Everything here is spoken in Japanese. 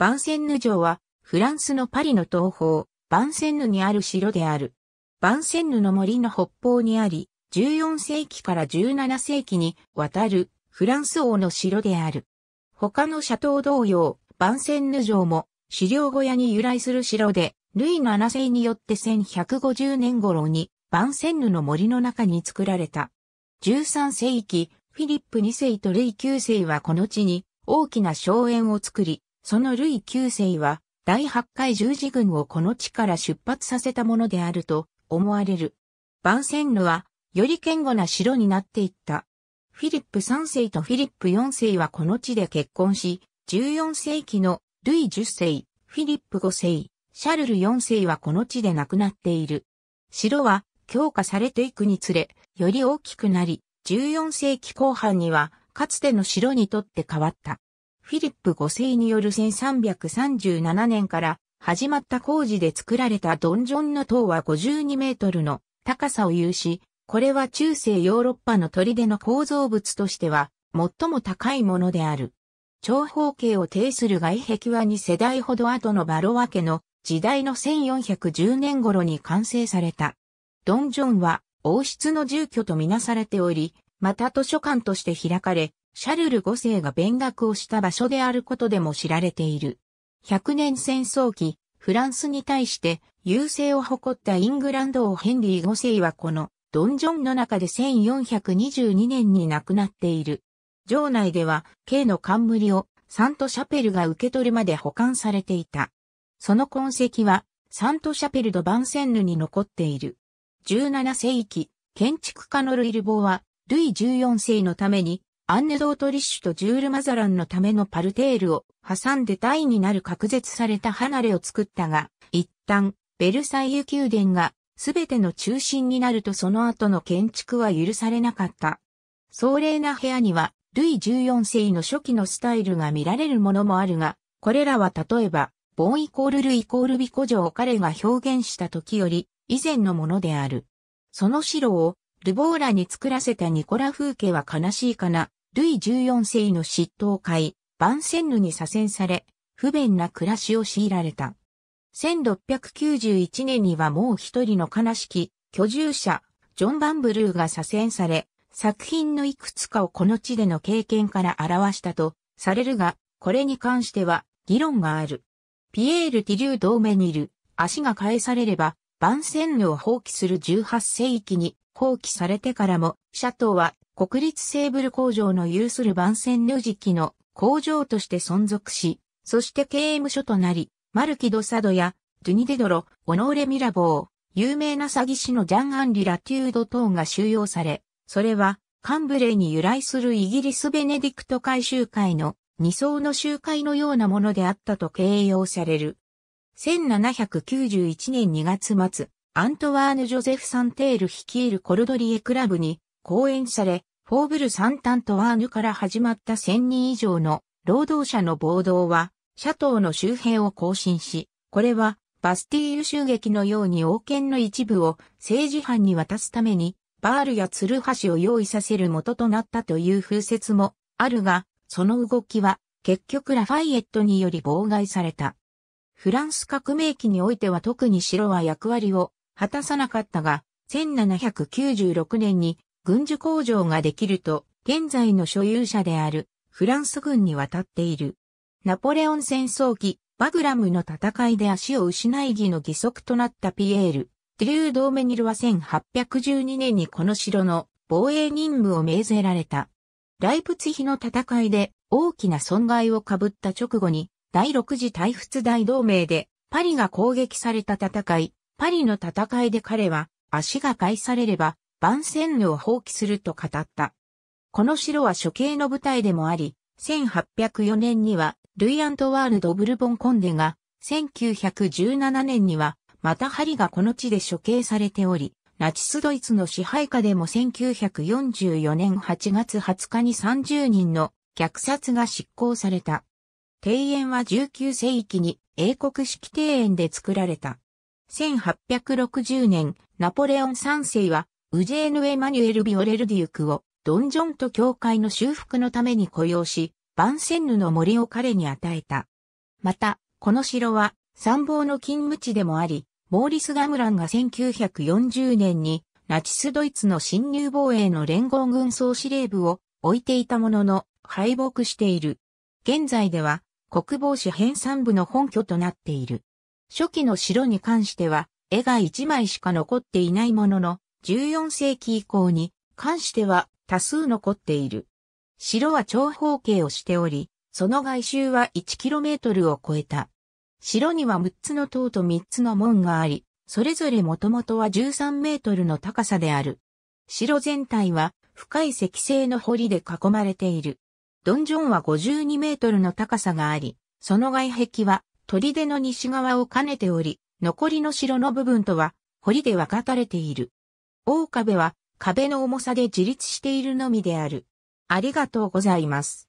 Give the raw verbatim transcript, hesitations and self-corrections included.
ヴァンセンヌ城は、フランスのパリの東方、ヴァンセンヌにある城である。ヴァンセンヌの森の北方にあり、じゅうよんせいきからじゅうななせいきに渡るフランス王の城である。他の斜塔同様、ヴァンセンヌ城も狩猟小屋に由来する城で、ルイななせいによってせんひゃくごじゅうねん頃にヴァンセンヌの森の中に作られた。じゅうさんせいき、フィリップにせいとルイきゅうせいはこの地に大きな荘園を作り、そのルイきゅうせいはだいはちかい十字軍をこの地から出発させたものであると思われる。ヴァンセンヌはより堅固な城になっていった。フィリップさんせいとフィリップよんせいはこの地で結婚し、じゅうよんせいきのルイじゅっせい、フィリップごせい、シャルルよんせいはこの地で亡くなっている。城は強化されていくにつれ、より大きくなり、じゅうよんせいきこう半にはかつての城にとって変わった。フィリップごせいによるせんさんびゃくさんじゅうななねんから始まった工事で作られたドンジョンの塔はごじゅうにメートルの高さを有し、これは中世ヨーロッパの砦の構造物としては最も高いものである。長方形を呈する外壁はにせだいほど後のヴァロワ家の時代のせんよんひゃくじゅうねん頃に完成された。ドンジョンは王室の住居とみなされており、また図書館として開かれ、シャルルごせいが勉学をした場所であることでも知られている。ひゃくねんせんそうき、フランスに対して優勢を誇ったイングランド王ヘンリーごせいはこのドンジョンの中でせんよんひゃくにじゅうにねんに亡くなっている。城内では、K の冠をサントシャペルが受け取るまで保管されていた。その痕跡は、サントシャペル・ド・ヴァンセンヌに残っている。じゅうななせいき、建築家のルイ・ルボーは、ルイじゅうよんせいのために、アンヌ・ドートリッシュとジュール・マザランのためのパルテールを挟んでタイになる隔絶された離れを作ったが、一旦、ベルサイユ宮殿が、すべての中心になるとその後の建築は許されなかった。壮麗な部屋には、ルイじゅうよんせいの初期のスタイルが見られるものもあるが、これらは例えば、ボンイコールルイイコールビコ城を彼が表現した時より以前のものである。その城を、ルボーラに作らせたニコラ・フーケは悲しいかな、ルイじゅうよんせいの執刀会、ヴァンセンヌに左遷され、不便な暮らしを強いられた。せんろっぴゃくきゅうじゅういちねんにはもう一人の悲しき居住者、ジョン・ヴァンブルーが左遷され、作品のいくつかをこの地での経験から表したとされるが、これに関しては議論がある。ピエール・ティリュー・ドーメニル、足が返されれば、ヴァンセンヌを放棄するじゅうはっせいきに放棄されてからも、シャトーは国立セーブル工場の有するヴァンセンヌ磁器の工場として存続し、そして刑務所となり、マルキ・ド・サドや、ドゥニ・デ・ドロ、オノーレ・ミラボー、有名な詐欺師のジャン・アンリ・ラテュード等が収容され、それは、カンブレイに由来するイギリスベネディクト会集会の二層の集会のようなものであったと形容される。せんななひゃくきゅうじゅういちねんにがつまつ、アントワーヌ・ジョゼフ・サンテール率いるコルドリエクラブに講演され、フォーブル・サンタントワーヌから始まったせんにんいじょうの労働者の暴動は、シャトーの周辺を行進し、これはバスティーユ襲撃のように王権の一部を政治犯に渡すために、バールやツルハシを用意させる元となったという風説もあるが、その動きは結局ラファイエットにより妨害された。フランス革命期においては特に城は役割を果たさなかったが、せんななひゃくきゅうじゅうろくねんに軍需工場ができると、現在の所有者であるフランス軍に渡っている。ナポレオン戦争期、バグラムの戦いで足を失い義の義足となったピエール・ティリュー・ドーメニルはせんはっぴゃくじゅうにねんにこの城の防衛任務を命ぜられた。ライプツィヒの戦いで大きな損害を被った直後にだいろくじ対仏大同盟でパリが攻撃された戦い、パリの戦いで彼は足が返されればヴァンセンヌを放棄すると語った。この城は処刑の舞台でもあり、せんはっぴゃくよねんにはルイ・アントワーヌ・ド・ブルボン・コンデが、せんきゅうひゃくじゅうななねんには、またハリがこの地で処刑されており、ナチスドイツの支配下でもせんきゅうひゃくよんじゅうよねんはちがつはつかにさんじゅうにんの虐殺が執行された。庭園はじゅうきゅうせいきに英国式庭園で作られた。せんはっぴゃくろくじゅうねん、ナポレオンさんせいは、ウジェーヌ・エマニュエル・ビオレルデュークを、ドンジョンと教会の修復のために雇用し、ヴァンセンヌの森を彼に与えた。また、この城は参謀の勤務地でもあり、モーリス・ガムランがせんきゅうひゃくよんじゅうねんにナチスドイツの侵入防衛の連合軍総司令部を置いていたものの敗北している。現在では国防史編纂部の本拠となっている。初期の城に関しては絵がいちまいしか残っていないもののじゅうよんせいき以降に関しては多数残っている。城は長方形をしており、その外周は いちキロメートル を超えた。城にはむっつの塔とみっつの門があり、それぞれもともとはじゅうさんメートルの高さである。城全体は深い石製の堀で囲まれている。ドンジョンはごじゅうにメートルの高さがあり、その外壁は砦の西側を兼ねており、残りの城の部分とは堀で分かれている。大壁は壁の重さで自立しているのみである。ありがとうございます。